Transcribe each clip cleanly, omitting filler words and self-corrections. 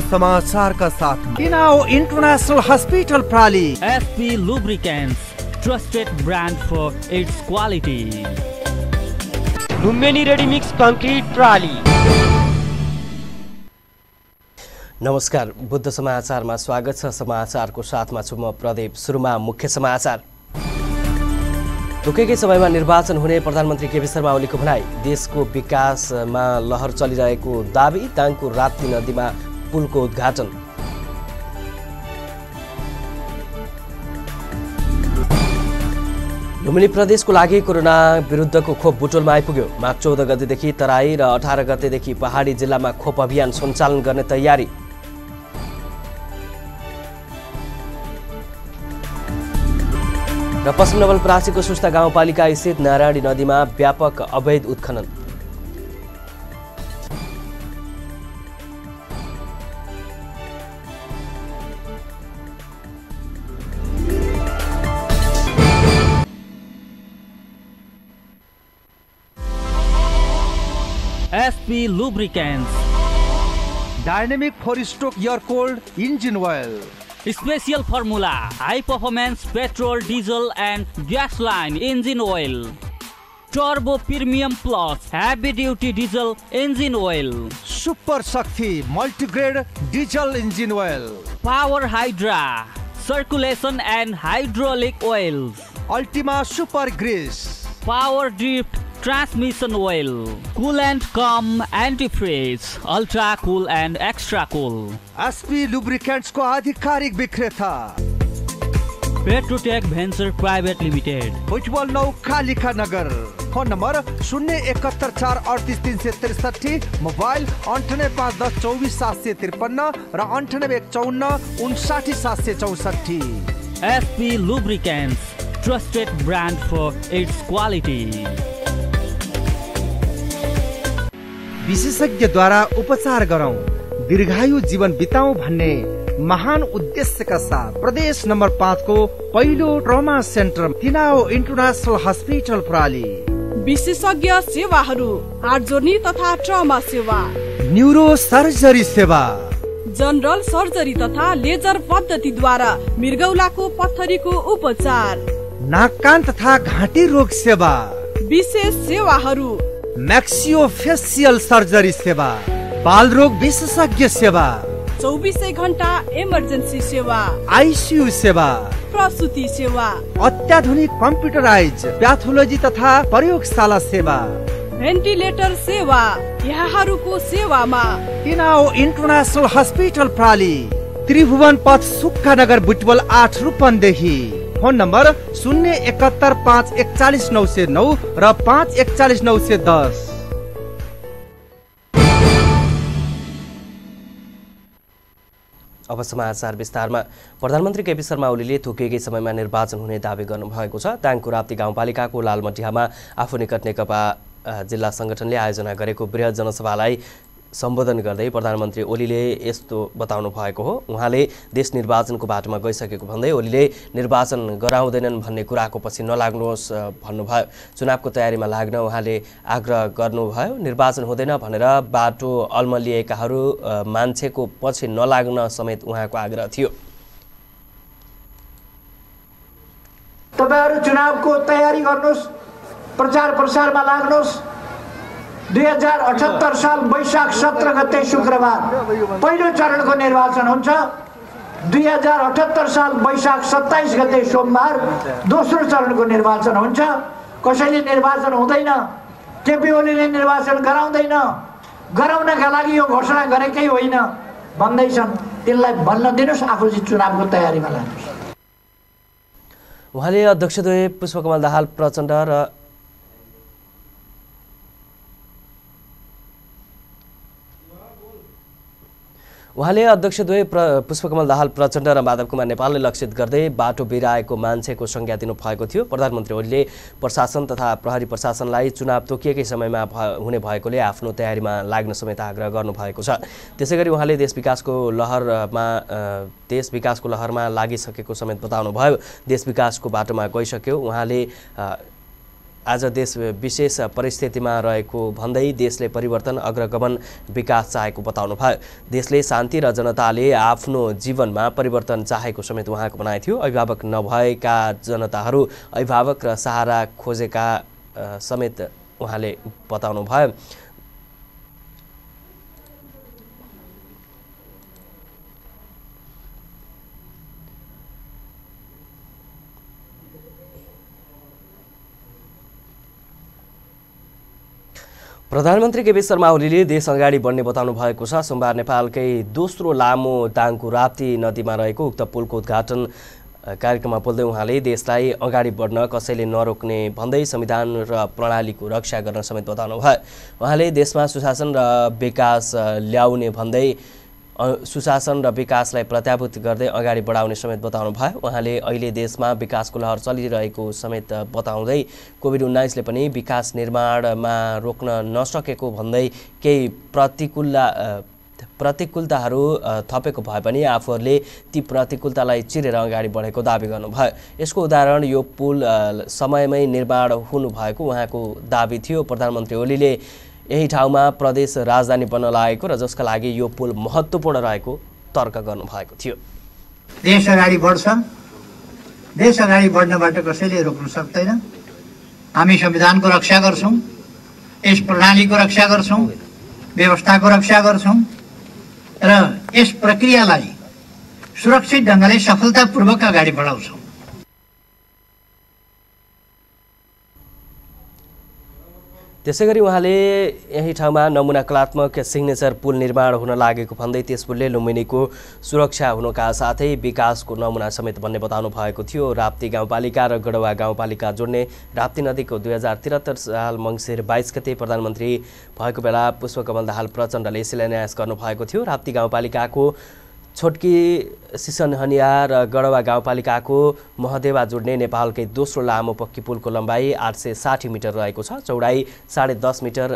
समाचार का साथ दिनाओ इन्टरनेशनल हॉस्पिटल प्राली, SP Lubricants, trusted brand for its quality, Lumbini ready mix concrete प्राली। नमस्कार, बुद्ध समाचारमा स्वागत छ। समाचारको साथमा छु म प्रदीप सुरुमा। मुख्य समाचार। तोकेकै समयमा निर्वाचन हुने प्रधानमन्त्री केपी शर्मा ओलीको भनाई। देशको विकासमा लहर चलिरहेको दाबी। दाङको राप्ती नदीमा पुलको उद्घाटन। लुम्बिनी प्रदेशको लागि कोरोना विरुद्धको खोप बुटोलमा आइपुग्यो। माघ 14 गतेदेखि तराई र 18 गतेदेखि पहाडी जिल्लामा खोप अभियान सञ्चालन गर्ने तयारी। र पश्चिम नवलपरासीको सुस्ता गाउँपालिका स्थित नारायणी नदीमा व्यापक अवैध उत्खनन। SP Lubricants, dynamic four stroke air cold engine oil, special formula, high performance petrol diesel and gas line engine oil, turbo premium plus heavy duty diesel engine oil, super Shakti multigrade diesel engine oil, power hydra circulation and hydraulic oil, ultima super grease, power drift transmission oil, cool and come antifreeze, ultra cool and extra cool. SP lubricants को आधिकारिक विक्रेता Petrotech venture private limited, Butwal 9 Kalika नगर, phone number 071 4 38 363, mobile 98 5 10 24 753 र 98 54 59 764। SP lubricants, trusted brand for its quality. विशेषज्ञ द्वारा उपचार गरौं, दीर्घायु जीवन बिताऊं भन्ने महान उद्देश्य का साथ प्रदेश नंबर 5 को पहिलो trauma centre Dinao international hospital प्राली। विशेषज्ञ सेवाहरू, हार्ट जोर्नी तथा ट्रमा सेवा, न्यूरो सर्जरी सेवा, जनरल सर्जरी तथा लेजर पद्धति द्वारा मृगौलाको पत्थरीको उपचार, नाक कान तथा घाँटी रोग सेवा, विशेष सेवाहरू, मैक्सियोफेसियल सर्जरी सेवा, बाल रोग विशेषज्ञ सेवा, 24 घण्टा इमर्जेन्सी सेवा, ICU सेवा, प्रसूति सेवा, अत्याधुनिक कम्प्युटराइज प्याथोलोजी तथा प्रयोगशाला सेवा, भेन्टिलेटर सेवा। यहाँहरूको सेवामा दिनाओ इन्टरनेशनल हॉस्पिटल प्राली, त्रिभुवन पथ सुक्खा नगर, बुटवल 8 रूपन्देही, फोन नंबर 071 5 41 909 र 5 41 910। अब समाचार विस्तारमा। प्रधानमन्त्री केपी शर्मा ओलीले तोकेकै समयमा निर्वाचन हुने दावी गर्नुभएको छ। दाङको राप्ती गाउँपालिकाको लालमटियामा आफू निकट नेकपा जिल्ला संगठनले आयोजना गरेको बृहत जनसभालाई सम्बोधन गर्दै प्रधानमन्त्री ओलीले यस्तो बताउनु भएको हो। उहाँले देश निर्वाचनको बाटोमा गइसकेको भन्दै ओलीले निर्वाचन गराउँदैनन् भन्ने कुराको पछि नलाग्नुहोस् भन्नुभयो। चुनावको तयारीमा लाग्न उहाँले आग्रह गर्नुभयो। निर्वाचन हुँदैन भनेर बाटो अल्मलिएकाहरू मान्छेको पछि नलाग्न समेत उहाँको आग्रह थियो। तपाईहरू चुनावको तयारी गर्नुहोस्, प्रचार प्रसारमा लाग्नुहोस्। 2078 साल वैशाख 17 गते शुक्रबार पहिलो चरणको निर्वाचन हुन्छ। 2078 साल वैशाख 27 गते सोमबार दोस्रो चरणको निर्वाचन हुन्छ। कसैले निर्वाचन हुँदैन, केपी ओलीले निर्वाचन गराउँदैन, गराउनका लागि यो घोषणा गरेकै होइन भन्दैछन्, तिनलाई भन्न दिनुस्, आफू चुनावको तयारीमा लाग्नुहोस्। उहाँले अध्यक्षद्वय पुष्पकमल दाहाल प्रचंड र पुष्पकमल दाहाल प्रचण्ड र माधव कुमार नेपालले लक्षित गर्दै बाटो बिराएको मान्छेको संज्ञा दिनुभएको थियो। प्रधानमन्त्री ओलीले प्रशासन तथा प्रहरी प्रशासनलाई चुनाव तोकिएकै समयमा हुने भएकोले आफ्नो तयारीमा लाग्न समेत आग्रह गर्नुभएको छ। त्यसैगरी उहाँले देश विकासको लहरमा लागिसकेको समेत बताउनुभयो। देश विकासको बाटोमा गइसक्यो। उहाँले आज देश विशेष परिस्थितिमा रहेको भन्दै देशले परिवर्तन अग्रगमन विकास चाहेको बताउनुभयो। देशले शान्ति र जनताले आफ्नो जीवनमा परिवर्तन चाहेको समेत उहाँको भनाइ थियो। अभिभावक नभएका जनताहरू अभिभावक र सहारा खोजेका समेत उहाँले बताउनुभयो। प्रधानमन्त्री केपी शर्मा ओलीले देश अगाडि बढ्ने बताउनु भएको छ। सोमबार नेपालकै दोस्रो लामो दाङको राप्ती नदीमा रहेको उक्त पुलको उद्घाटन कार्यक्रममा बोल्दै उहाँले देशलाई अगाडि बढ्न कसैले नरोक्ने भन्दै संविधान र प्रणालीको रक्षा गर्न समेत बताउनुभयो। उहाँले देशमा सुशासन र विकास ल्याउने भन्दै सुशासन र विकासलाई प्रत्याभूत गर्दै अगाडि बढाउने समेत बताउनुभयो। उहाँले अहिले देशमा विकासको लहर चलिरहेको समेत बताउँदै कोभिड-19 ले पनि विकास निर्माणमा रोक्न नसकेको भन्दै केही प्रतिकूलताहरू थपेको भए पनि आफूहरूले ती प्रतिकूलतालाई चिरेर अगाडि बढेको दाबी गर्नुभयो। यसको उदाहरण यो पुल समयमै निर्माण हुनुभएको उहाँको दाबी थियो। प्रधानमन्त्री ओलीले यही ठाउँमा प्रदेश राजधानी बन्न लागेको र जसका लागि यो पुल महत्त्वपूर्ण रहेको तर्क गर्नुभएको थियो। देश अगाडि बढ्छ, देश अगाडि बढ्नबाट कसैले रोक्न सक्दैन। हामी संविधानको रक्षा गर्छौँ, यस प्रणालीको रक्षा गर्छौँ, व्यवस्थाको रक्षा गर्छौँ र यस प्रक्रियालाई सुरक्षित ढङ्गले सफलतापूर्वक अगाडि बढाउँछौँ। त्यसैगरी उहाँले यही ठाउँमा नमुनाकलात्मक सिग्नेचर पुल निर्माण हुन लागेको भन्दै त्यस पुलले लुम्बिनीको सुरक्षा हुनका साथै विकासको नमुना समेत बन्ने बताउनु भएको थियो। राप्ती गाउँपालिका र गडवा गाउँपालिका जोड्ने राप्ती नदीको 2073 साल मङ्सिर 22 गते प्रधानमन्त्री भएको बेला पुष्पकमल दाहाल प्रचण्डले शिलान्यास गर्नुभएको थियो। राप्ती गाउँपालिकाको छोटकी सिसनहनिया र गडवा गाउँपालिकाको महदेवा जोड्ने नेपालकै दोस्रो लामो पक्की पुलको लम्बाई 860 मिटर रहेको छ, चौडाई 10.5 मिटर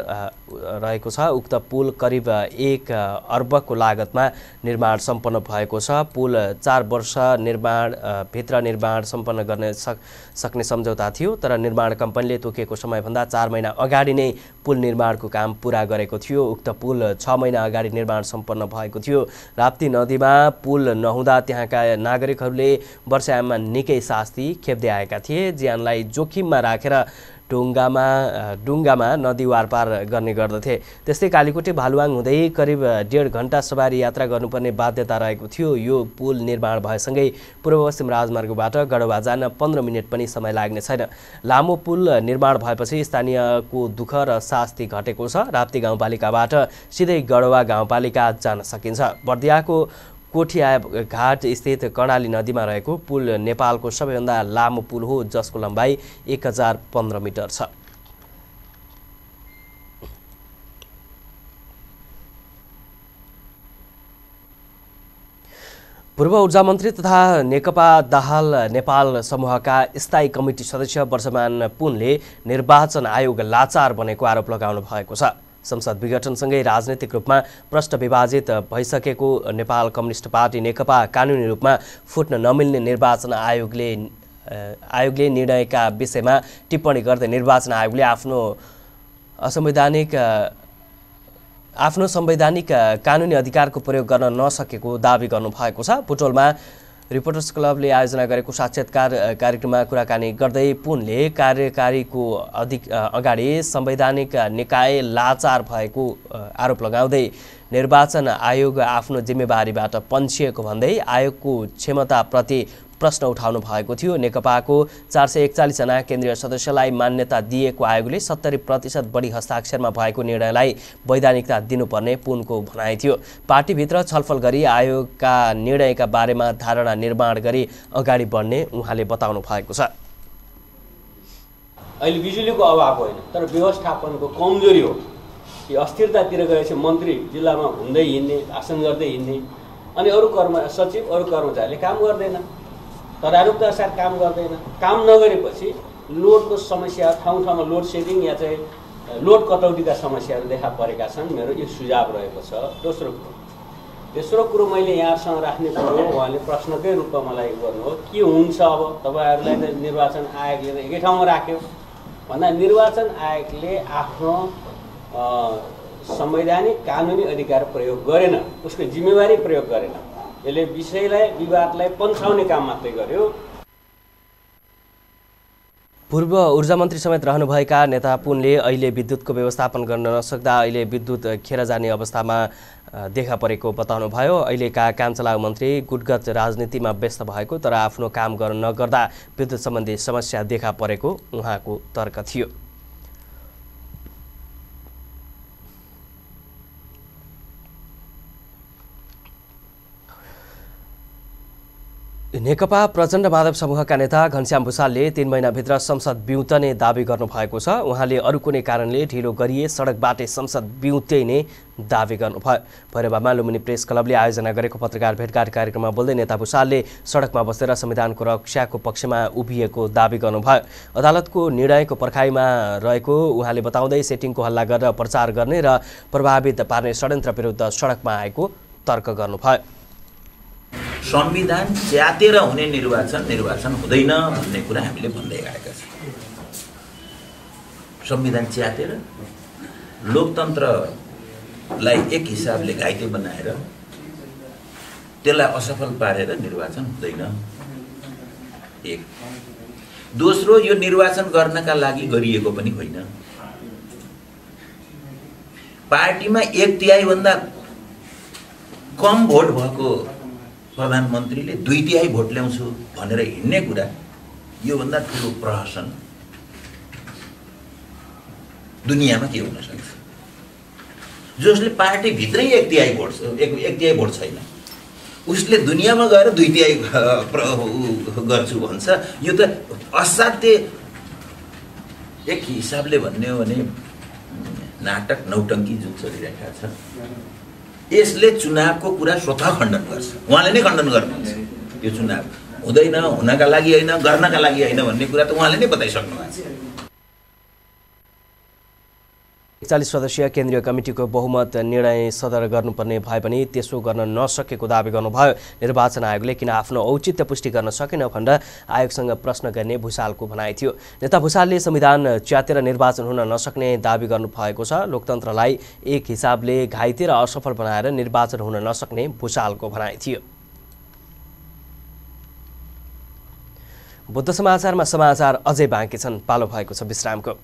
रहेको छ। उक्त पुल करिब 1 अर्बको लागतमा निर्माण सम्पन्न भएको छ। पुल 4 वर्ष निर्माणभित्र निर्माण सम्पन्न गर्न सक्ने सम्झौता थियो, तर निर्माण कम्पनीले तोकेको समयभन्दा 4 महिना अगाडि नै पुल निर्माणको काम पुरा गरेको थियो। उक्त पुल 6 महिना अगाडि निर्माण सम्पन्न भएको थियो। राप्ती नदीमा पुल नहुँदा त्यहाँका नागरिकहरूले वर्षायाममा निकै शास्ति खेप्दै आएका थिए। ज्यानलाई जोखिममा राखेर डुङ्गामा नदी वारपार गर्ने गर्दथे। त्यस्तै कालीकोटे भालुवाङ हुँदै करिब 1.5 घण्टा सवारी यात्रा गर्नुपर्ने बाध्यता रहेको थियो। यो पुल निर्माण भएसँगै पूर्व पश्चिम राजमार्गबाट गडवा जान 15 मिनट पनि समय लाग्ने छैन। लामो पुल निर्माण भएपछि स्थानीयको दुःख र शास्ति घटेको छ। राप्ती गाउँपालिकाबाट सिधै गडवा गाउँपालिका जान सकिन्छ। बर्दियाको कोठिया घाट स्थित कर्णाली नदीमा रहेको पुल नेपालको सबैभन्दा लामो पुल हो, जसको लम्बाई 1015 मिटर छ। पूर्व ऊर्जा मन्त्री तथा नेकपा दाहाल नेपाल समूहका स्थायी कमिटी सदस्य वर्षमान पुनले निर्वाचन आयोग लाचार बनेको आरोप लगाउनु भएको छ। संसद विघटनसँगै राजनीतिक रूपमा प्रष्ट विभाजित भइसकेको नेपाल कम्युनिस्ट पार्टी नेकपा कानुनी रूपमा फुट्न नमिल्ने निर्वाचन आयोगले निर्णयका विषयमा टिप्पणी गर्दै निर्वाचन आयोगले आफ्नो संवैधानिक कानुनी अधिकारको प्रयोग गर्न नसकेको दावी गर्नुभएको छ। बुटोलमा रिपोर्टर्स क्लबले आयोजना गरेको साक्षात्कार कार्यक्रममा कुराकानी गर्दै पुनले कार्यकारीको अगाडि संवैधानिक निकाय लाचार भएको आरोप लगाउँदै निर्वाचन आयोग आफ्नो जिम्मेवारीबाट पन्छिएको भन्दै आयोगको क्षमताप्रति प्रश्न उठाउनु भएको थियो। नेकपाको 441जना केन्द्रीय सदस्यलाई मान्यता दिएको आयोगले 70% बढी हस्ताक्षरमा भएको निर्णयलाई वैधानिकता दिनुपर्ने पुनको भनाइ थियो। पार्टीभित्र छलफल गरी आयोगका निर्णयका बारेमा धारणा निर्माण गरी अगाडि बढ्ने उहाँले बताउनु भएको छ। अहिले बिजुलीको अभाव होइन, तर व्यवस्थापनको कमजोरी हो। यो अस्थिरतातिर गएपछि मन्त्री जिल्लामा हुँदै हिँड्ने, आसन गर्दै हिँड्ने अनि अरू सचिव अरू कर्मचारीले काम गर्दैन, तदारुकतासाथ काम गर्दैन। काम नगरेपछि लोडको समस्या, ठाउँ ठाउँमा लोड सेडिङ या चाहिँ लोड कटौतीका समस्याहरू देखा परेका छन्। मेरो यो सुझाव रहेको छ। तेस्रो कुरो मैले यहाँसँग राख्ने कुरो उहाँले प्रश्नकै रूपमा मलाई गर्नु हो, के हुन्छ अब? तपाईँहरूलाई त निर्वाचन आयोगले एकै ठाउँमा राख्यो, भन्दा निर्वाचन आयोगले आफ्नो संवैधानिक कानुनी अधिकार प्रयोग गरेन, उसको जिम्मेवारी प्रयोग गरेन। यसले विषयलाई विवादलाई पन्छाउने काम मात्रै गर्यो। पूर्व ऊर्जा मन्त्री समेत रहनुभएका नेता पुनले अहिले विद्युतको व्यवस्थापन गर्न नसक्दा अहिले विद्युत खेर जाने अवस्थामा देखा परेको बताउनुभयो। अहिलेका कामचलाउ मन्त्री गुटगत राजनीतिमा व्यस्त भएको तर आफ्नो काम गर्न नगर्दा विद्युत सम्बन्धी समस्या देखा परेको उहाँको तर्क थियो। नेकपा प्रचण्ड माधव समूहका नेता घनश्याम भुसालले 3 महिनाभित्र संसद बिउतने दावी गर्नुभएको छ। उहाँले अरू कुनै कारणले ढिलो गरिए सडकबाटै संसद बिउत्याइने दावी गर्नुभयो। भैरवमा लुम्बिनी प्रेस क्लबले आयोजना गरेको पत्रकार भेटघाट कार्यक्रममा बोल्दै नेता भुसालले सडकमा बसेर संविधानको रक्षाको पक्षमा उभिएको दावी गर्नुभयो। अदालतको निर्णयको पर्खाइमा रहेको उहाँले बताउँदै सेटिङको हल्ला गरेर प्रचार गर्ने र प्रभावित पार्ने षड्यन्त्र विरुद्ध सडकमा आएको तर्क गर्नुभयो। संविधान च्यातेर हुने निर्वाचन निर्वाचन हुँदैन भन्ने कुरा हामीले भन्दै आएका छौँ। संविधान च्यातेर लोकतन्त्रलाई एक हिसाबले घाइते बनाएर त्यसलाई असफल पारेर निर्वाचन हुँदैन, एक। दोस्रो, यो निर्वाचन गर्नका लागि गरिएको पनि होइन। पार्टीमा 1/तिहाईभन्दा कम भोट भएको प्रधानमन्त्रीले 2/तिहाई भोट ल्याउँछु भनेर हिँड्ने कुरा योभन्दा ठुलो प्रहसन दुनियाँमा के हुन सक्छ। जसले पार्टीभित्रै 1/तिहाई भोट एक तिहाई भोट छैन उसले दुनियाँमा गएर 2/तिहाई गर्छु भन्छ। यो त असाध्य, एक हिसाबले भन्ने हो भने नाटक नौटङ्की जुन चलिरहेका छ यसले चुनावको कुरा स्वतः खण्डन गर्छ। उहाँले नै खण्डन गर्नुहुन्छ यो चुनाव हुँदैन, हुनका लागि होइन, गर्नका लागि होइन भन्ने कुरा त उहाँले नै बताइसक्नु भएको छ। 41 सदस्यीय केन्द्रीय कमिटीको बहुमत निर्णय सदर गर्नुपर्ने भए पनि त्यसो गर्न नसकेको दावी गर्नुभयो। निर्वाचन आयोगले किन आफ्नो औचित्य पुष्टि गर्न सकेन भनेर आयोगसँग प्रश्न गर्ने भुसालको भनाइ थियो। नेता भुसालले संविधान च्यातेर निर्वाचन हुन नसक्ने दावी गर्नुभएको छ। लोकतन्त्रलाई एक हिसाबले घाइते र असफल बनाएर निर्वाचन हुन नसक्ने भुसालको भनाइ थियो। बुद्ध समाचारमा समाचार अझै बाँकी छन्, पालो भएको छ विश्रामको।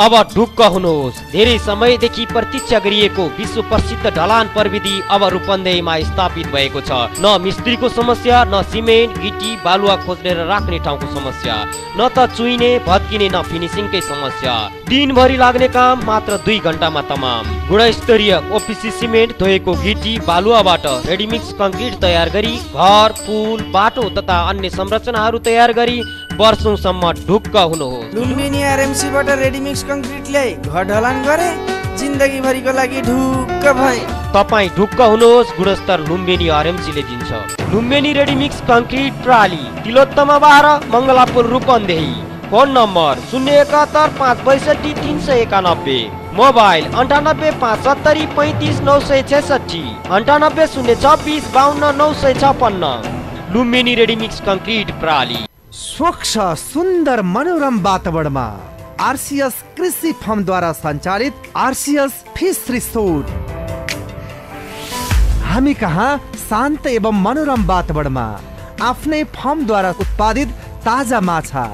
अब ढुक्क हुनुहोस्, धेरै समयदेखि प्रतीक्षा गरिएको विश्व प्रसिद्ध ढलान प्रविधि अब रूपन्देहीमा स्थापित भएको छ। न मिस्त्रीको समस्या, न सिमेन्ट गिटी बालुवा खोज्ने र राख्ने ठाउँको समस्या, न त चुइने भत्किने, न फिनिसिङकै समस्या। दिनभरि लाग्ने काम मात्र 2 घण्टामा तमाम। गुणस्तरीय ओपिसी सिमेन्ट धोएको गिटी बालुवाबाट रेडीमिक्स कङ्क्रिट तयार गरी घर, पुल, बाटो तथा अन्य संरचनाहरू तयार गरी वर्षौंसम्म ढुक्क हुनुहोस्। लुम्बिनी आरएमसीबाट रेडीमिक्स कङ्क्रिटले घर ढलान गरे, जिन्दगी भरिको लागि ढुक्क भए। तपाईँ ढुक्क हुनुहोस्, गुणस्तर लुम्बिनी आरएमसीले दिन्छ। लुम्बिनी रेडी मिक्स कङ्क्रिट प्राली, Tilottama 12, Mangalapur, Rupandehi. Phone number 071-562-391, mobile 98-570-35-966, 98-026-52-956। Lumbini ready mix concrete प्राली। स्वच्छ सुंदर मनोरम वातावरण में आरसीएस कृषि फर्म द्वारा संचालित आरसीएस फिश रिसोर्ट। हामी कहाँ शांत एवं मनोरम वातावरण में आफ्नै फर्म द्वारा उत्पादित ताजा माछा,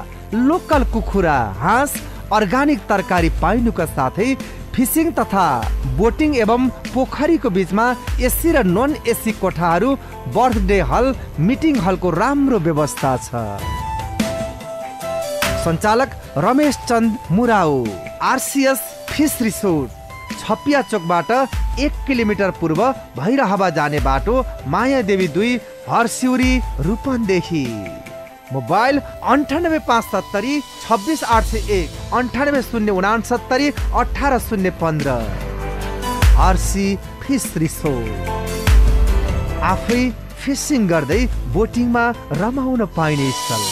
लोकल कुखुरा, हाँस, अर्गानिक तरकारी पाइनु का साथै फिशिंग तथा बोटिंग एवं पोखरी को बीच में एसी र नॉन एसी कोठाहरू, बर्थडे हल, मिटिंग हल को राम्रो व्यवस्था छ। संचालक Ramesh Chand Murao. RCS fish resort, Chhapiya चोकबाट 1 किलोमिटर पूर्व भैरहवा जाने बाटो, Mayadevi 2, Harsiuri, Rupandehi. Mobile 98-570-26801, 98-069-18-015। RC fish resort, आफै फिशिङ गर्दै बोटिङमा रमाउन पाइने स्थल।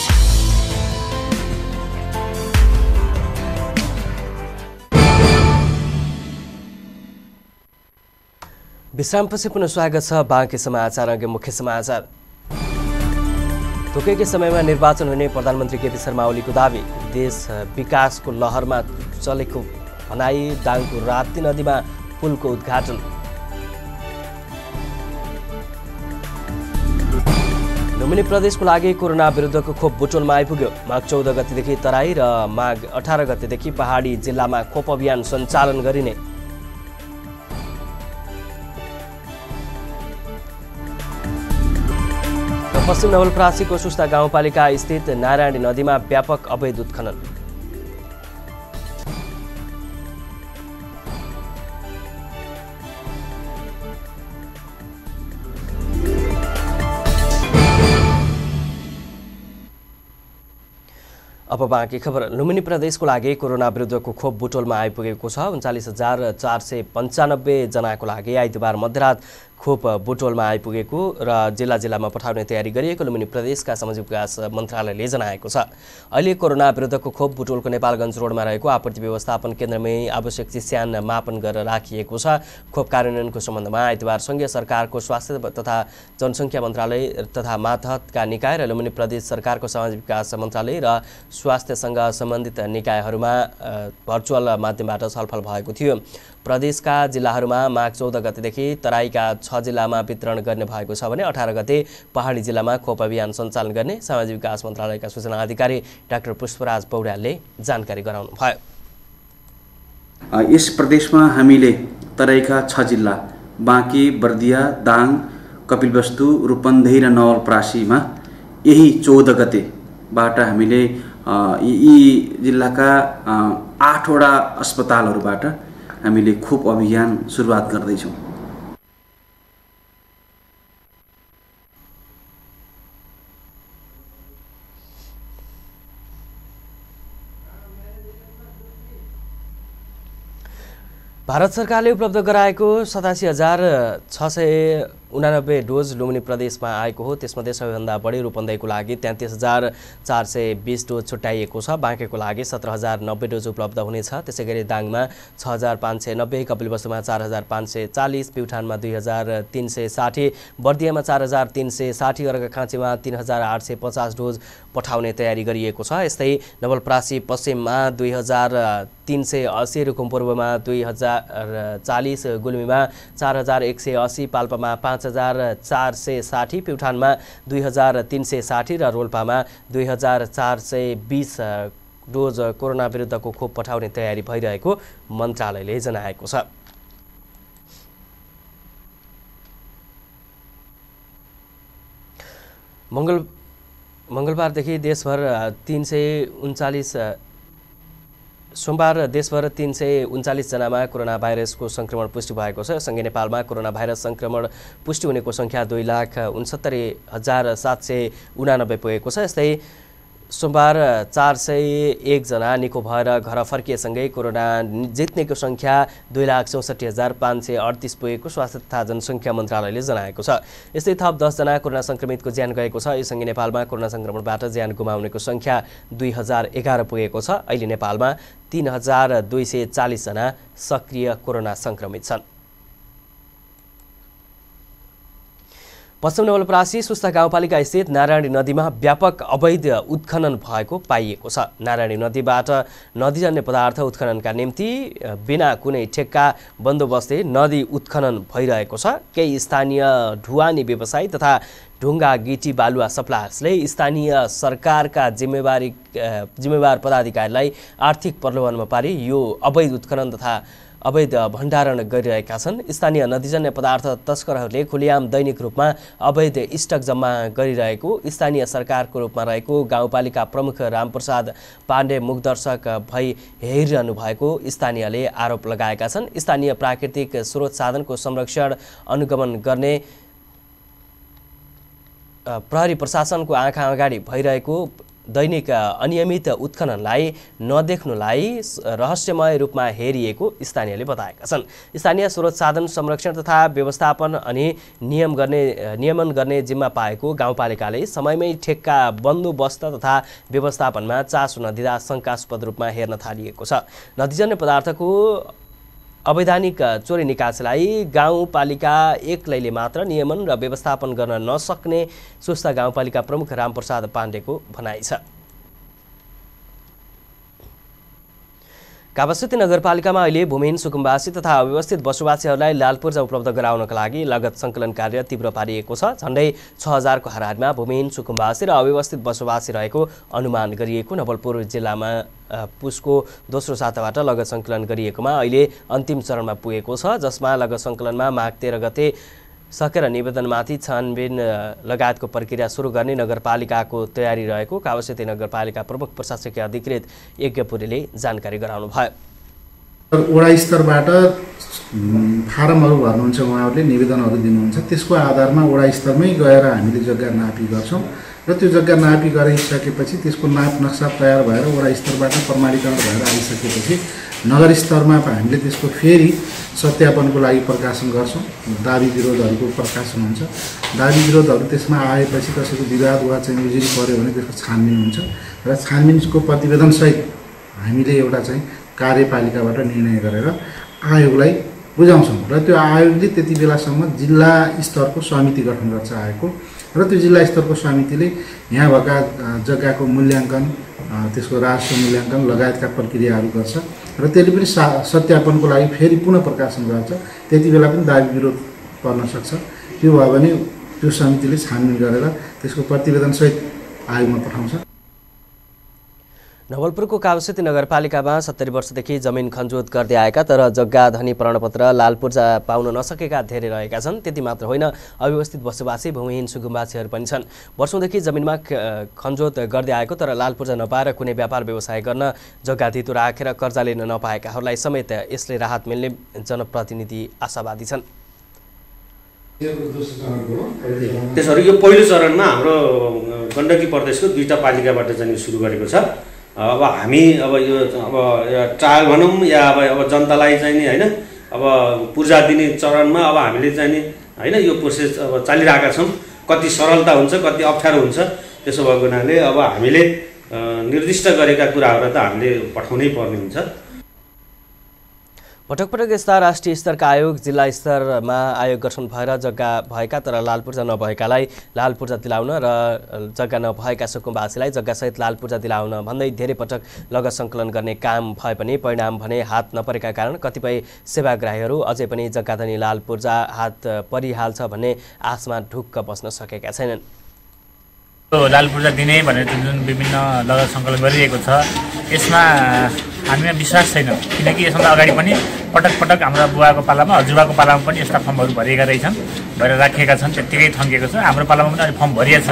विश्रामपछि पुनः स्वागत छ। बाँकी समाचार अघि मुख्य समाचार। तोकेकै समयमा निर्वाचन हुने प्रधानमन्त्री केपी शर्मा ओलीको दाबी। देश विकासको लहरमा चलेको भनाई। दाङको राप्ती नदीमा पुलको उद्घाटन। लुम्बिनी प्रदेशको लागि कोरोना विरुद्धको खोप बुटोलमा आइपुग्यो। माघ 14 गतेदेखि तराई र माघ 18 गतेदेखि पहाडी जिल्लामा खोप अभियान सञ्चालन गरिने। पश्चिम नवलपरासीको सुस्ता गाउँपालिका स्थित नारायणी नदीमा व्यापक अवैध उत्खनन। अब बाँकी खबर। लुम्बिनी प्रदेशको लागि कोरोना विरुद्धको खोप बुटोलमा आइपुगेको छ। 39,495 जनाको लागि आइतबार मध्यरात खोप बुटोलमा आइपुगेको र जिल्ला जिल्लामा पठाउने तयारी गरिएको लुम्बिनी प्रदेशका सामाजिक विकास मन्त्रालयले जनाएको छ। अहिले कोरोना विरुद्धको खोप बुटोलको नेपालगञ्ज रोडमा रहेको आपूर्ति व्यवस्थापन केन्द्रमै आवश्यक चिस्यान मापन गरेर राखिएको छ। खोप कार्यान्वयनको सम्बन्धमा आइतबार संघीय सरकारको स्वास्थ्य तथा जनसङ्ख्या मन्त्रालय तथा मातहतका निकाय र लुम्बिनी प्रदेश सरकारको सामाजिक विकास मन्त्रालय र स्वास्थ्यसँग सम्बन्धित निकायहरूमा भर्चुअल माध्यमबाट छलफल भएको थियो। प्रदेशका जिल्लाहरूमा माघ 14 गतेदेखि तराईका 6 जिल्लामा वितरण गर्ने भएको छ भने 18 गते पहाडी जिल्लामा खोप अभियान सञ्चालन गर्ने सामाजिक विकास मन्त्रालयका सूचना अधिकारी डाक्टर पुष्पराज पौड्यालले जानकारी गराउनुभयो। यस प्रदेशमा हामीले तराईका 6 जिल्ला बाँकी, बर्दिया, दाङ, कपिलवस्तु, रूपन्देही र नवलपरासीमा यही 14 गतेबाट हामीले यी जिल्लाका 8 वटा अस्पतालहरूबाट हामीले खोप अभियान सुरुवात गर्दैछौँ। भारत सरकारले उपलब्ध गराएको 87,689 डोज लुम्बिनी प्रदेशमा आएको हो। त्यसमध्ये सबैभन्दा बढी रूपन्देहीको लागि 33,420 डोज छुट्याइएको छ। बाँकेको लागि 17,090 डोज उपलब्ध हुनेछ। त्यसैगरी दाङमा 6,590, कपिलवस्तुमा 4,540, प्युठानमा 2,360, बर्दियामा 4,360, अर्घाखाँचीमा 3,850 डोज पठाउने तयारी गरिएको छ। यस्तै नवलपरासी पश्चिममा 2,380, रुकुमपूर्वमा 2,040, गुल्मीमा 4,180, पाल्पामा 5,460, प्युठानमा 2,360 र रोल्पामा 2,420 डोज कोरोना विरुद्धको खोप पठाउने तयारी भइरहेको मन्त्रालयले जनाएको छ। मंगलबारदेखि देशभर 339 सोमबार देशभर 339 जनामा कोरोना भाइरसको संक्रमण पुष्टि भएको छ। सँगै नेपालमा कोरोना भाइरस संक्रमण पुष्टि हुनेको संख्या 2,69,789 पुगेको छ। यस्तै सोमबार 401 जना निको भएर घर फर्किएसँगै कोरोना जित्नेको संख्या 2,64,538 पुगेको स्वास्थ्य तथा जनसङ्ख्या मन्त्रालयले जनाएको छ। यस्तै थप 10 जना कोरोना संक्रमितको ज्यान गएको छ। यससँगै नेपालमा कोरोना संक्रमणबाट ज्यान गुमाउनेको संख्या 2,011 पुगेको छ। अहिले नेपालमा 3,240 जना सक्रिय कोरोना संक्रमित छन्। पश्चिम नवलपरासी सुस्ता गाउँपालिका स्थित नारायणी नदीमा व्यापक अवैध उत्खनन भएको पाइएको छ। नारायणी नदीबाट नदीजन्य पदार्थ उत्खननका निम्ति बिना कुनै ठेक्का बन्दोबस्ते नदी उत्खनन भइरहेको छ। केही स्थानीय ढुवानी व्यवसायी तथा ढुङ्गा गिटी बालुवा सप्लायर्सले स्थानीय सरकारका जिम्मेवार पदाधिकारीलाई आर्थिक प्रलोभनमा पारी यो अवैध उत्खनन तथा अवैध भण्डारण गरिरहेका छन्। स्थानीय नदीजन्य पदार्थ तस्करहरूले खुलेआम दैनिक रूपमा अवैध स्टक जम्मा गरिरहेको स्थानीय सरकारको रूपमा रहेको गाउँपालिका प्रमुख राम प्रसाद पांडे मुखदर्शक भई हेरिरहनु भएको स्थानीयले आरोप लगाएका छन्। स्थानीय प्राकृतिक स्रोत साधनको संरक्षण अनुगमन गर्ने प्रहरी प्रशासनको आँखा अगाडि भइरहेको दैनिक अनियमित उत्खननलाई नदेख्नुलाई रहस्यमय रूपमा हेरिएको स्थानीयले बताएका छन्। स्थानीय स्रोत साधन संरक्षण तथा व्यवस्थापन अनि नियमन गर्ने जिम्मा पाएको गाउँपालिकाले समयमै ठेक्का बन्दोबस्त तथा व्यवस्थापनमा चासो नदिँदा शंकास्पद रूपमा हेर्न थालिएको छ। नदीजन्य पदार्थको अवैधानिक चोरी निकासलाई गाउँपालिका 1 ले मात्र नियमन र व्यवस्थापन गर्न नसक्ने सुस्ता गाउँपालिका प्रमुख राम प्रसाद पांडेको भनाइ छ। कावासोती नगरपालिकामा अहिले भूमिहीन सुकुम्बासी तथा अव्यवस्थित बसोबासीहरूलाई लाल पूर्जा उपलब्ध गराउनका लागि लागत संकलन कार्य तीव्र पारिएको छ। झण्डै 6000 को हाराहारीमा भूमिहीन सुकुम्बासी र अव्यवस्थित बसोबासी रहेको अनुमान गरिएको नवलपुर जिल्लामा पुसको दोस्रो साताबाट लगत संकलन गरिएकोमा अहिले अन्तिम चरणमा पुगेको छ, जसमा लगत संकलनमा माघ 13 गते सकेर निवेदनमाथि छानबिन लगायतको प्रक्रिया सुरु गर्ने नगरपालिकाको तयारी रहेको कावासोती नगरपालिका प्रमुख प्रशासकीय अधिकृत यज्ञपुरीले जानकारी गराउनु भयो। वडा स्तरबाट फारमहरु भर्नुहुन्छ, उहाँहरुले निवेदनहरु दिनुहुन्छ, त्यसको आधारमा वडा स्तरमै गएर हामीले जग्गा नापी गर्छौं र त्यो जग्गा नापी गरिसकेपछि त्यसको नाप नक्सा तयार भएर वडा स्तरबाट प्रमाणीकरण भएर आइसकेपछि नगर स्तरमा हामीले त्यसको फेरि सत्यापनको लागि प्रकाशन गर्छौं। दाबी विरोधहरुको प्रकाशन हुन्छ, दाबी विरोधहरु त्यसमा आएपछि कसैको विवाद वा चाहिँ उजुरी पर्यो भने त्यसको छानबिन हुन्छ र छानबिनको प्रतिवेदन सहित हामीले एउटा चाहिँ कार्यपालिकाबाट निर्णय गरेर आयोगलाई बुझाउँछौं र त्यो आयोगले त्यति बेलासम्म जिल्ला स्तरको समिति गठन गर्छ आएको र त्यो जिल्ला स्तरको समितिले यहाँ भएका जग्गाको मूल्याङ्कन, त्यसको राजस्व मूल्याङ्कन लगायतका प्रक्रियाहरू गर्छ र त्यसले पनि सत्यापनको लागि फेरि पुनः प्रकाशन गर्छ। त्यति बेला पनि दाबी विरोध पर्न सक्छ, त्यो भयो भने त्यो समितिले छानबिन गरेर त्यसको प्रतिवेदन सहित आयोगमा पठाउँछ। नवलपुरको कावासोती नगरपालिकामा 70 वर्षदेखि जमिन खनजोत गर्दै आएका तर जग्गा धनी प्रमाणपत्र लाल पूर्जा पाउन नसकेका धेरै रहेका छन्। त्यति मात्र होइन, अव्यवस्थित बसोबासी भूमिहीन सुकुम्बासीहरू पनि छन्। वर्षौंदेखि जमिनमा खनजोत गर्दै आएको तर लाल पूर्जा नपाएर कुनै व्यापार व्यवसाय गर्न जग्गा धितो राखेर कर्जा लिन नपाएकाहरूलाई समेत यसले राहत मिल्ने जनप्रतिनिधि आशावादी छन्। त्यसरी यो पहिलो चरणमा हाम्रो गण्डकी प्रदेशको दुईटा पालिकाबाट जाने सुरु गरेको छ। अब हामी अब ट्रायल भनौँ या अब जनतालाई चाहिँ नि हैन अब पूर्जा दिने चरणमा अब हामीले चाहिँ नि हैन यो प्रोसेस अब चलिरहेका छौं। कति सरलता हुन्छ, कति अप्ठ्यारो हुन्छ, त्यसो भएको हुनाले अब हामीले निर्दिष्ट गरेका कुराहरू त हामीले पठाउनै पर्ने हुन्छ। पटक पटक यस्ता राष्ट्रिय स्तरका आयोग जिल्ला स्तरमा आयोग गठन भएर जग्गा भएका तर लाल पूर्जा नभएकालाई लाल पूर्जा दिलाउन र जग्गा नभएका सुकुम्बासीलाई जग्गासहित लाल पूर्जा दिलाउन भन्दै धेरै पटक लगत सङ्कलन गर्ने काम भए पनि परिणाम भने हात नपरेका कारण कतिपय सेवाग्राहीहरू अझै पनि जग्गाधनी लाल पूर्जा हात परिहाल्छ भन्ने आशमा ढुक्क बस्न सकेका छैनन्। लाल पूर्जा दिने भनेर जुन विभिन्न लगत सङ्कलन गरिएको छ यसमा हामीमा विश्वास छैन, किनकि यसभन्दा अगाडि पनि पटक पटक हाम्रा बुवाको पालामा हजुरबाको पालामा पनि यस्ता फर्महरू भरिएका रहेछन्, भरेर राखिएका छन्, त्यत्तिकै थन्किएको छ। हाम्रो पालामा पनि अहिले फर्म भरिएको छ,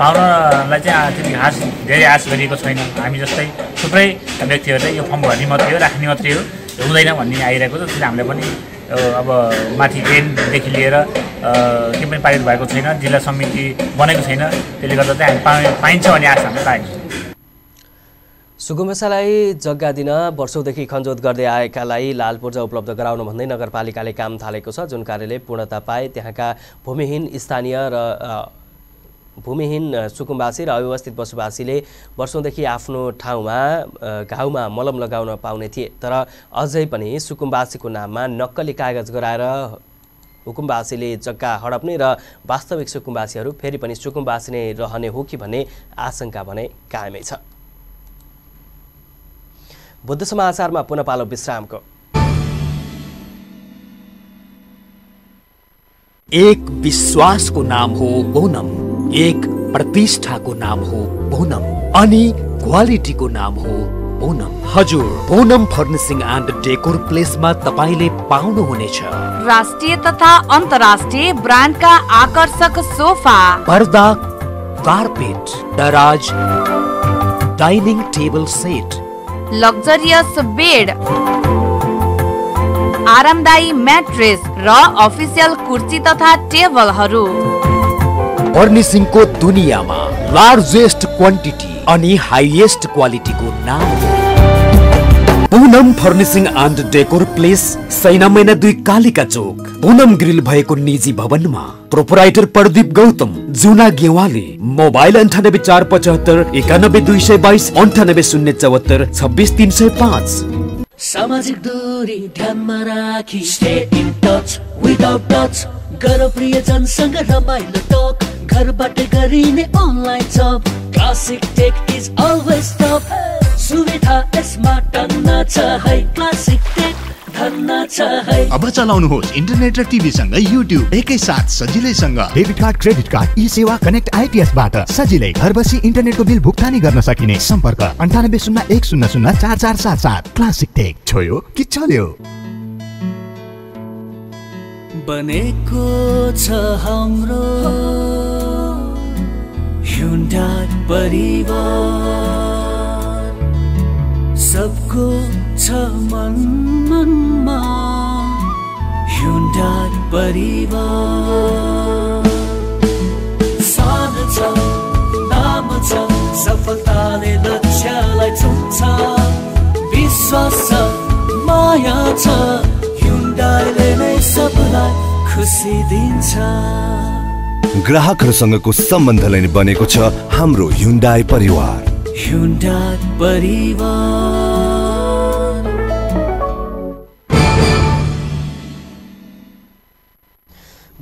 पाउनलाई चाहिँ त्यति खास धेरै आश गरिएको छैन। हामी जस्तै थुप्रै व्यक्तिहरूले यो फर्म भर्ने मात्रै हो, राख्ने मात्रै हो, हुँदैन भन्ने आइरहेको छ। त्यसले हामीलाई पनि अब माथि एनदेखि लिएर के पनि पारित भएको छैन, जिल्ला समिति बनेको छैन, त्यसले गर्दा चाहिँ हामी पाइन्छ भन्ने आशा हामीले पाएको छौँ। सुकुम्बासीलाई जग्गा दिन वर्षौंदेखि खनजोत गर्दै आएकालाई लाल पूर्जा उपलब्ध गराउन भन्दै नगरपालिकाले काम थालेको छ। जुन कार्यले पूर्णता पाए त्यहाँका भूमिहीन स्थानीय र भूमिहीन सुकुम्बासी र अव्यवस्थित बसोबासीले वर्षौंदेखि आफ्नो ठाउँमा घाउमा मलम लगाउन पाउने थिए, तर अझै पनि सुकुम्बासीको नाममा नक्कली कागज गराएर हुकुम्बासीले जग्गा हडप्ने र वास्तविक सुकुम्बासीहरू फेरि पनि सुकुम्बासी नै रहने हो कि भन्ने आशंका भने कायमै छ। बुद्ध समाचारमा पुनः पालो विश्रामको। एक विश्वासको नाम हो बोनम, एक प्रतिष्ठाको नाम हो बोनम, अनि क्वालिटीको नाम हो बोनम। हजुर, पुनम फर्निशिंग एंड डेकोर प्लेसमा तपाईले पाउनु हुनेछ राष्ट्रिय तथा अन्तर्राष्ट्रिय ब्रान्डका आकर्षक सोफा, पर्दा, कार्पेट, दराज, dining table set, luxurious bed, आरामदायी मैट्रेस र अफिसियल कुर्सी तथा टेबलहरू। फर्निशिङको दुनियामा लार्जेस्ट क्वान्टिटी अनि हाईएस्ट क्वालिटीको नाम Punam furnishing and decor place, Sainamaina 2 Kalika चोक, पुनम ग्रिल भएको निजी भवनमा। प्रोपराइटर प्रदीप गौतम, जुना गेवाली। मोबाइल 98 475 91 222 98 074 26 305। सामाजिक दूरी ध्यानमा राखी stay in touch without touch गर प्रियजनसँग रमाइलो टक घरबाट गरिने अनलाइन जब classic tech is always top सुविधा यसमा टन्न छ है क्लासिक टेक अब चलाउनुहोस् इन्टरनेट र टिभी सँग युट्युब एकैसाथ सजिलैसँग डेबिट कार्ड क्रेडिट कार्ड ई सेवा कनेक्ट आईपीएस बाट सजिलै घर बसी इन्टरनेटको बिल भुक्तानी गर्न सकिने सम्पर्क 9801004477 क्लासिक टेक छोयो कि चल्यो बनेको छ हाम्रो ह्युन्डाई परिवार सबको मन मनमा ह्युन्डाई परिवार सान छ नाम छ सफलताले लक्ष्यलाई छुन्छ विश्वास छ माया छ ह्युन्डाईले नै सबलाई खुसी दिन्छ। ग्राहकहरूसँगको सम्बन्धले नै बनेको छ हाम्रो ह्युन्डाई परिवार। ह्युन्डाई परिवार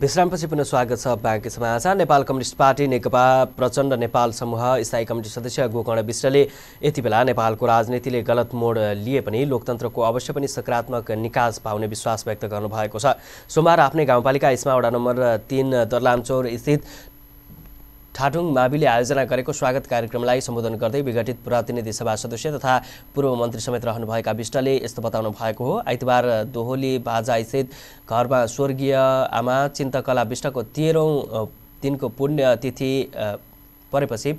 विश्रामपछि पुनः स्वागत छ बाँकी समाचार। नेपाल कम्युनिस्ट पार्टी नेकपा प्रचण्ड नेपाल समूह स्थायी कमिटी सदस्य गोकर्ण विष्टले यति बेला नेपालको राजनीतिले गलत मोड लिए पनि लोकतन्त्रको अवश्य पनि सकारात्मक निकास पाउने विश्वास व्यक्त गर्नुभएको छ। सोमबार आफ्नै गाउँपालिका इस्मा वडा नम्बर 3 दर्लामचौर स्थित ठाटुङ माविले आयोजना गरेको स्वागत कार्यक्रमलाई सम्बोधन गर्दै विघटित प्रतिनिधि सभा सदस्य तथा पूर्व मन्त्री समेत रहनुभएका विष्टले यस्तो बताउनु भएको हो। आइतबार दोहोली बाजास्थित घरमा स्वर्गीय आमा चिंतकला विष्टको 13औं दिनको पुण्यतिथि परेपछि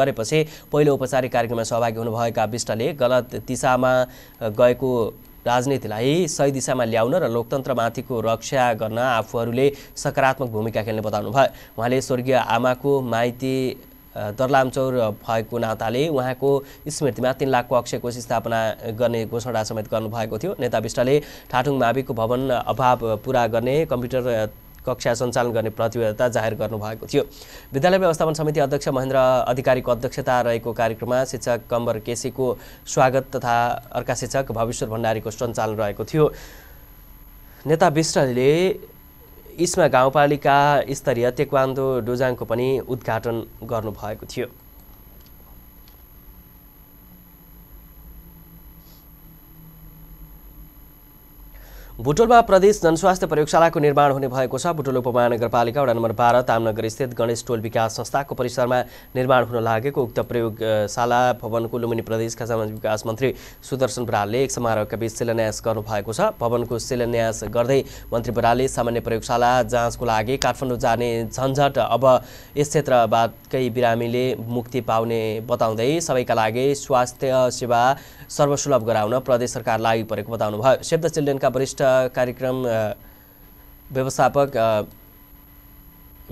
गरेपछि पहिलो औपचारिक कार्यक्रममा सहभागी हुनुभएका विष्टले गलत दिशामा गएको राजनीतिलाई सही दिशामा ल्याउन र लोकतन्त्रमाथिको रक्षा गर्न आफूहरूले सकारात्मक भूमिका खेल्ने बताउनु भयो। उहाँले स्वर्गीय आमाको माइती दर्लामचौर भएको नाताले उहाँको स्मृतिमा 3 लाखको अक्षय कोष स्थापना गर्ने घोषणा समेत गर्नुभएको थियो। नेता विष्टले ठाटुङ माविको भवन अभाव पूरा गर्ने कम्प्युटर कक्षा सञ्चालन गर्ने प्रतिबद्धता जाहेर गर्नुभएको थियो। विद्यालय व्यवस्थापन समिति अध्यक्ष महेन्द्र अधिकारीको अध्यक्षता रहेको कार्यक्रममा शिक्षक कम्बर केसीको स्वागत तथा अर्का शिक्षक भवेश्वर भण्डारीको सञ्चालन रहेको थियो। नेता विष्टले इस्मा गाउँपालिका स्तरीय टेक्वान्दो डोजाङको पनि उद्घाटन गर्नुभएको थियो। बुटोलमा प्रदेश जनस्वास्थ्य प्रयोगशालाको निर्माण हुने भएको छ। बुटोल उपमहानगरपालिका वडा नम्बर 12 तामनगर स्थित गणेश टोल विकास संस्थाको परिसरमा निर्माण हुन लागेको उक्त प्रयोगशाला भवनको लुम्बिनी प्रदेशका सामाजिक विकास मन्त्री सुदर्शन बरालले एक समारोहका बीच शिलान्यास गर्नुभएको छ। भवनको शिलान्यास गर्दै मन्त्री बरालले सामान्य प्रयोगशाला जाँचको लागि काठमाडौँ जाने झन्झट अब यस क्षेत्रबाटकै बिरामीले मुक्ति पाउने बताउँदै सबैका लागि स्वास्थ्य सेवा सर्वसुलभ गराउन प्रदेश सरकार लागि परेको बताउनु भयो। सेभ द चिल्ड्रेनका वरिष्ठ कार्यक्रम व्यवस्थापक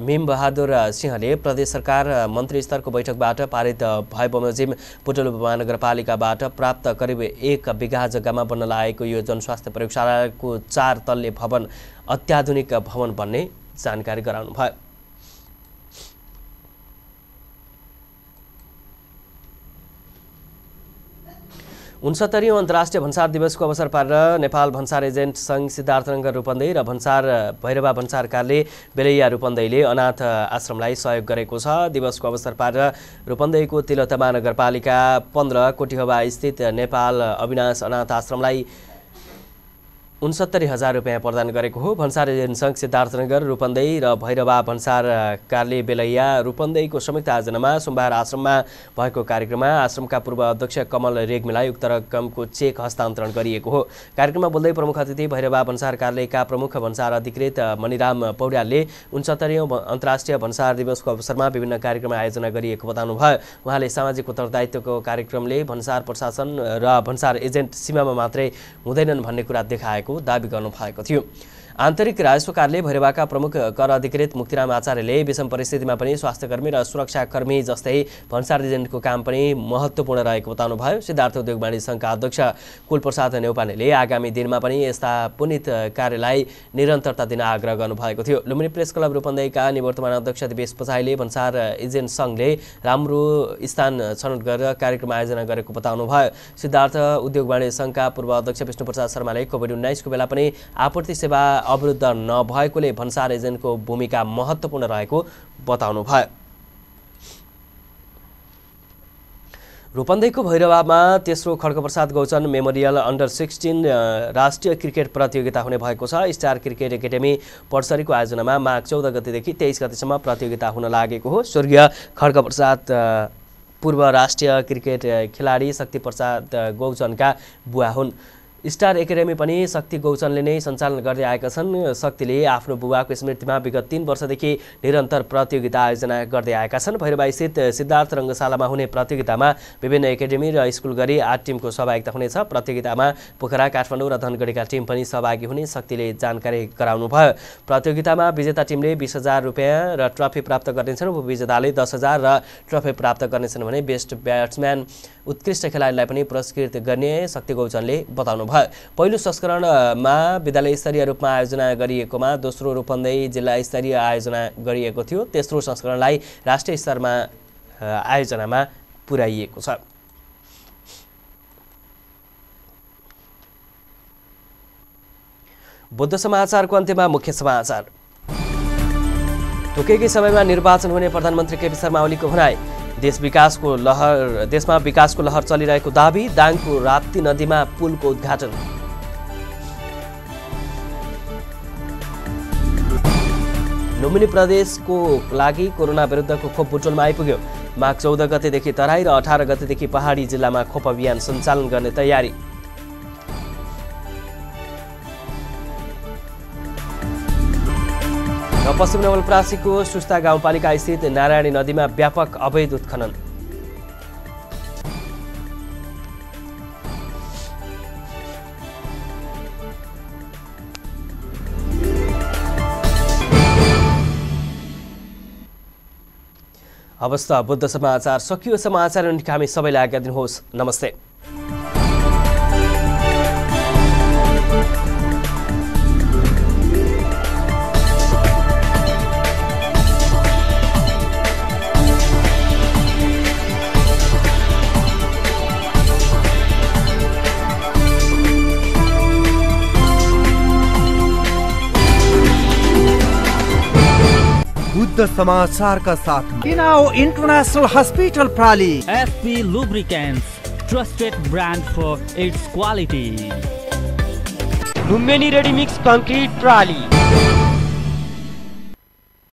मीमबहादुर सिंहले प्रदेश सरकार मन्त्री स्तरको बैठकबाट पारित भए बमोजिम बुटोल उपमहानगरपालिकाबाट प्राप्त करिब 1 बिघा जग्गामा बन्न लागेको यो जनस्वास्थ्य प्रयोगशालाको 4 तल्ले भवन अत्याधुनिक भवन बन्ने जानकारी गराउनु भयो। उनसत्तरीऔं अन्तर्राष्ट्रिय भन्सार दिवसको अवसर पारेर नेपाल भन्सार एजेन्ट सङ्घ सिद्धार्थनगर रूपन्देही र भन्सार भैरवा भन्सारकारले बेलैया रूपन्देहीले अनाथ आश्रमलाई सहयोग गरेको छ। दिवसको अवसर पारेर रूपन्देहीको तिलोतमा नगरपालिका 15 कोटिहवा स्थित नेपाल अविनाश अनाथ आश्रमलाई 69,000 रुपियाँ प्रदान गरेको हो। भन्सार एजेन्ट सङ्घ सिद्धार्थनगर रूपन्देही र भैरवा भन्सारकारले बेलैया रूपन्देहीको संयुक्त आयोजनामा सोमबार आश्रममा भएको कार्यक्रममा आश्रमका पूर्व अध्यक्ष कमल रेग्मीलाई उक्त रकमको चेक हस्तान्तरण गरिएको हो। कार्यक्रममा बोल्दै प्रमुख अतिथि भैरवा भन्सारकारलेका प्रमुख भन्सार अधिकृत मणिराम पौड्यालले 69औं अन्तर्राष्ट्रिय भन्सार दिवसको अवसरमा विभिन्न कार्यक्रम आयोजना गरिएको बताउनु भयो। उहाँले सामाजिक उत्तरदायित्वको कार्यक्रमले भन्सार प्रशासन र भन्सार एजेन्ट सीमामा मात्रै हुँदैनन् भन्ने कुरा देखाएको दाबी गर्नुभएको थियो। आन्तरिक राजस्व कार्यालय भरेवाका प्रमुख कर अधिकृत मुक्तिराम आचार्यले विषम परिस्थितिमा पनि स्वास्थ्यकर्मी र सुरक्षाकर्मी जस्तै भन्सार एजेन्टको काम पनि महत्त्वपूर्ण रहेको बताउनुभयो। सिद्धार्थ उद्योग वाणिज्य संघका अध्यक्ष कुलप्रसाद नेउपानेले आगामी दिनमा पनि यस्ता पुनित कार्यलाई निरन्तरता दिन आग्रह गर्नुभएको थियो। लुम्बिनी प्रेस क्लब रूपन्देहीका निवर्तमान अध्यक्ष दिवेश पोचाईले भन्सार एजेन्ट संघले राम्रो स्थान छनौट गरेर कार्यक्रम आयोजना गरेको बताउनुभयो। सिद्धार्थ उद्योग वाणिज्य संघका पूर्व अध्यक्ष विष्णु प्रसाद शर्माले कोभिड-19 को बेला पनि आपूर्ति सेवा अवरुद्ध नभएकोले भन्सार एजेन्टको भूमिका महत्त्वपूर्ण रहेको बताउनुभयो। रूपन्देहीको भैरवामा तेस्रो खड्गप्रसाद गौचन मेमोरियल अन्डर 16 राष्ट्रिय क्रिकेट प्रतियोगिता हुने भएको छ। स्टार क्रिकेट एकेडेमी पर्सरीको आयोजनामा माघ 14 गतेदेखि 23 गतेसम्म प्रतियोगिता हुन लागेको हो। स्वर्गीय खड्गप्रसाद पूर्व राष्ट्रिय क्रिकेट खिलाडी शक्ति प्रसाद गौचनका बुवा हुन्। स्टार एकेडेमी पनि शक्ति गौचनले नै सञ्चालन गर्दै आएका छन्। शक्तिले आफ्नो बुवाको स्मृतिमा विगत 3 वर्षदेखि निरन्तर प्रतियोगिता आयोजना गर्दै आएका छन्। भैरवास्थित सिद्धार्थ रङ्गशालामा हुने प्रतियोगितामा विभिन्न एकेडेमी र स्कुल गरी 8 टिमको सहभागिता हुनेछ। प्रतियोगितामा पोखरा, काठमाडौँ र धनगढीका टिम पनि सहभागी हुने शक्तिले जानकारी गराउनुभयो। प्रतियोगितामा विजेता टिमले 20,000 रुपियाँ र ट्रफी प्राप्त गर्नेछन्। उपविजेताले 10,000 र ट्रफी प्राप्त गर्नेछन् भने बेस्ट ब्याट्सम्यान, उत्कृष्ट खेलाडीलाई पनि पुरस्कृत गर्ने शक्ति गौचनले बताउनु। पहिलो संस्करणमा विद्यालय स्तरीय रूपमा आयोजना गरिएकोमा दोस्रो रूपन्देही जिल्ला स्तरीय आयोजना गरिएको थियो। तेस्रो संस्करणलाई राष्ट्रिय स्तरमा आयोजनामा पुर्याइएको छ। बुद्ध समाचारको अन्त्यमा मुख्य समाचार। तोकेकै समयमा निर्वाचन हुने प्रधानमन्त्री केपी शर्मा ओलीको भनाई। देशमा विकासको लहर चलिरहेको दाबी। दाङको राप्ती नदीमा पुलको उद्घाटन। लुम्बिनी प्रदेशको लागि कोरोना विरुद्धको खोप बुटोलमा आइपुग्यो। माघ 14 गतेदेखि तराई र 18 गतेदेखि पहाडी जिल्लामा खोप अभियान सञ्चालन गर्ने तयारी। पश्चिम नवलपरासीको सुस्ता गाउँपालिका स्थित नारायणी नदीमा व्यापक अवैध उत्खनन। अवस्था बुद्ध समाचार सकियो। समाचार युनिटका हामी सबैलाई आज्ञा दिनुहोस्। नमस्ते। समाचार का साथ दिनाओ इन्टरनेशनल हॉस्पिटल प्राली। SP Lubricants, trusted brand for its quality। Lumbini ready mix concrete प्राली।